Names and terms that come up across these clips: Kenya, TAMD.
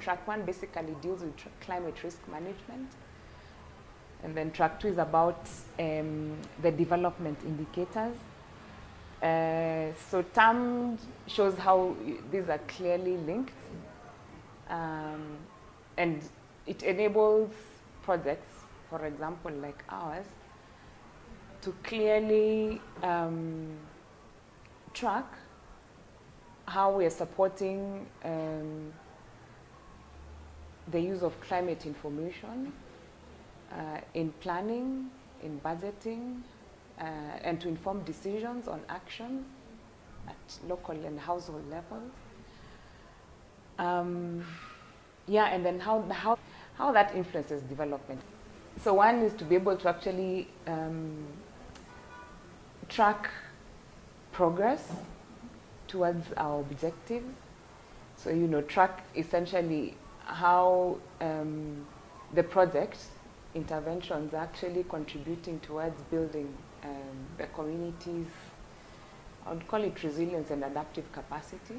Track 1 basically deals with climate risk management. And then Track 2 is about the development indicators. So TAMD shows how these are clearly linked. And it enables projects, for example, like ours, to clearly track how we are supporting the use of climate information in planning, in budgeting, and to inform decisions on action at local and household levels. Yeah, and then how that influences development. So one is to be able to actually track progress towards our objectives. So, you know, track essentially how the project interventions are actually contributing towards building the community's, I would call it resilience and adaptive capacity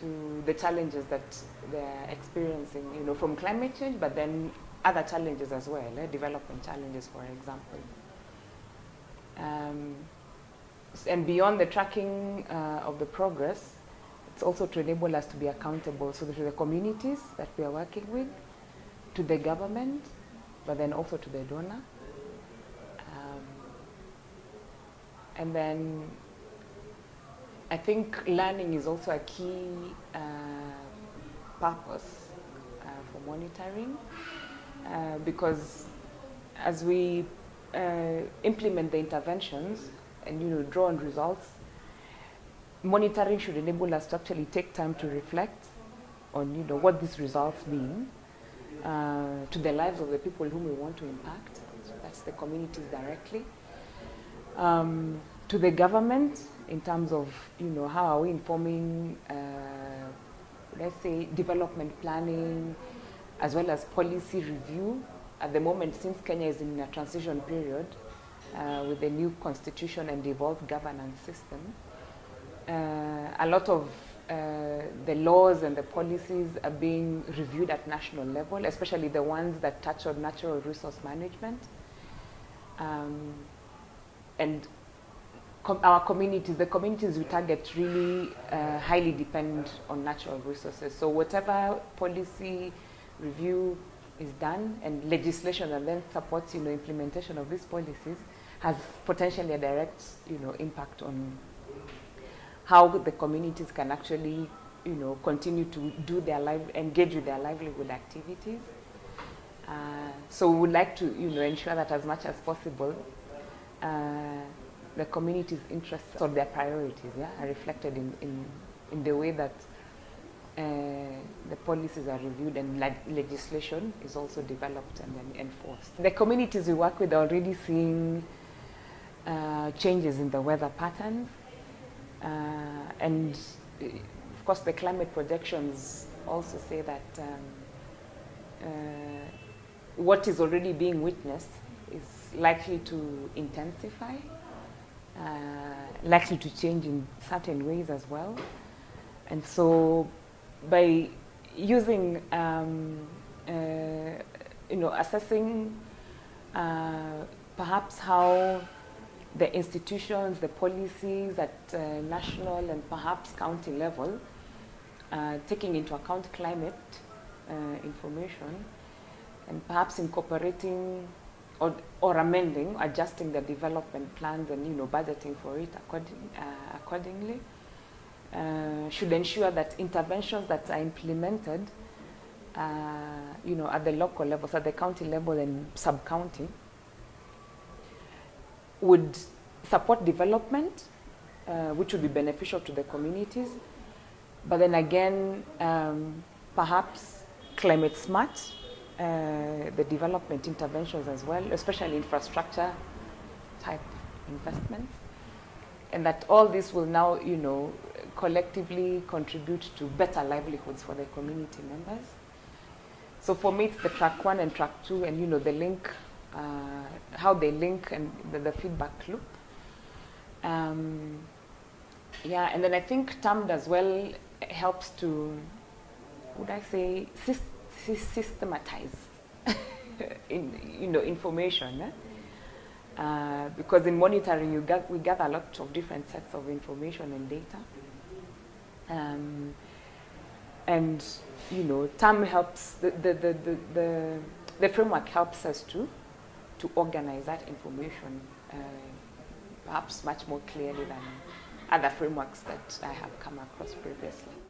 to the challenges that they're experiencing, you know, from climate change, but then other challenges as well, development challenges, for example. And beyond the tracking of the progress, it's also to enable us to be accountable, so to the communities that we are working with, to the government, but then also to the donor. And then I think learning is also a key purpose for monitoring, because as we implement the interventions and, you know, draw on results, monitoring should enable us to actually take time to reflect on, you know, what these results mean to the lives of the people whom we want to impact. So that's the communities directly. To the government, in terms of, you know, how are we informing, let's say, development planning, as well as policy review. At the moment, since Kenya is in a transition period with a new constitution and evolved governance system, a lot of the laws and the policies are being reviewed at national level, especially the ones that touch on natural resource management. And our communities, the communities we target, really highly depend on natural resources. So whatever policy review is done and legislation and then supports, you know, implementation of these policies has potentially a direct, you know, impact on how the communities can actually, you know, continue to do their engage with their livelihood activities. So we would like to, you know, ensure that as much as possible the community's interests or their priorities, yeah, are reflected in the way that the policies are reviewed and legislation is also developed and then enforced. The communities we work with are already seeing changes in the weather patterns, and of course the climate projections also say that what is already being witnessed is likely to intensify, likely to change in certain ways as well. And so by using, you know, assessing perhaps how the institutions, the policies at national and perhaps county level, taking into account climate information and perhaps incorporating or amending, adjusting the development plans and, you know, budgeting for it accordingly. Should ensure that interventions that are implemented, you know, at the local level, so at the county level and sub-county, would support development, which would be beneficial to the communities, but then again, perhaps climate smart, the development interventions as well, especially infrastructure type investments. And that all this will now, you know, collectively contribute to better livelihoods for the community members. So for me, it's the Track 1 and Track 2, and, you know, the link, how they link, and the feedback loop. Yeah, and then I think TAMD as well helps to would I say, systematize information. Eh? Because in monitoring, we gather lots of different sets of information and data. And TAM helps, the framework helps us to organize that information perhaps much more clearly than other frameworks that I have come across previously.